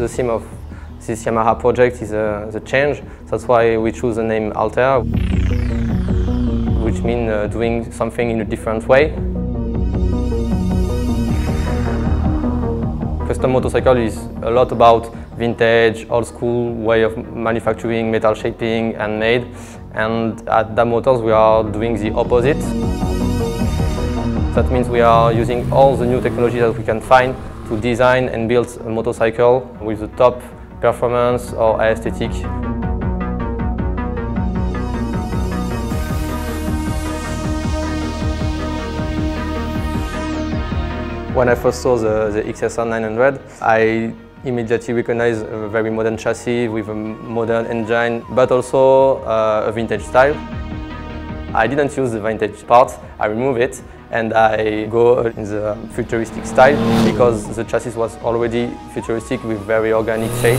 the theme of this Yamaha project is the change. That's why we choose the name Alter, which means doing something in a different way. Custom motorcycle is a lot about vintage, old school way of manufacturing, metal shaping, handmade. And at Dab Motors we are doing the opposite. That means we are using all the new technology that we can find to design and build a motorcycle with the top performance or aesthetic. When I first saw the XSR900, I immediately recognized a very modern chassis with a modern engine, but also a vintage style. I didn't use the vintage parts, I removed it and I go in the futuristic style because the chassis was already futuristic with very organic shape.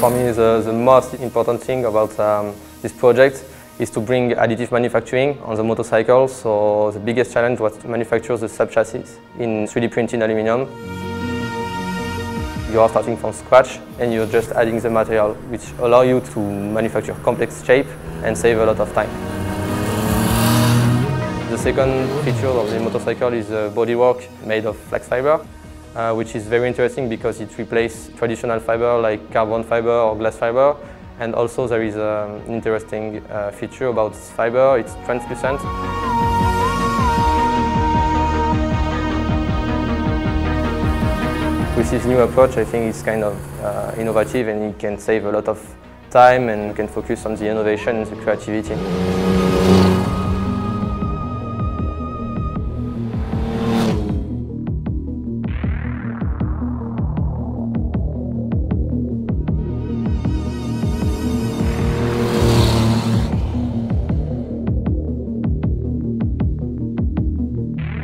For me, the most important thing about this project is to bring additive manufacturing on the motorcycle, so the biggest challenge was to manufacture the sub-chassis in 3D printed aluminum. You are starting from scratch and you're just adding the material, which allows you to manufacture complex shape and save a lot of time. The second feature of the motorcycle is the bodywork made of flax fiber, which is very interesting because it replaces traditional fiber like carbon fiber or glass fiber. And also there is an interesting feature about this fiber, it's translucent. With this new approach, I think it's kind of innovative and it can save a lot of time and can focus on the innovation and the creativity.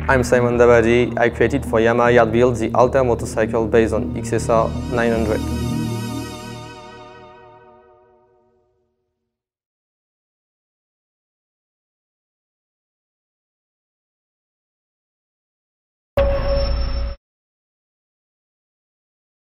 I'm Simon Dab. I created for Yamaha Yard Built the Alter motorcycle based on XSR 900.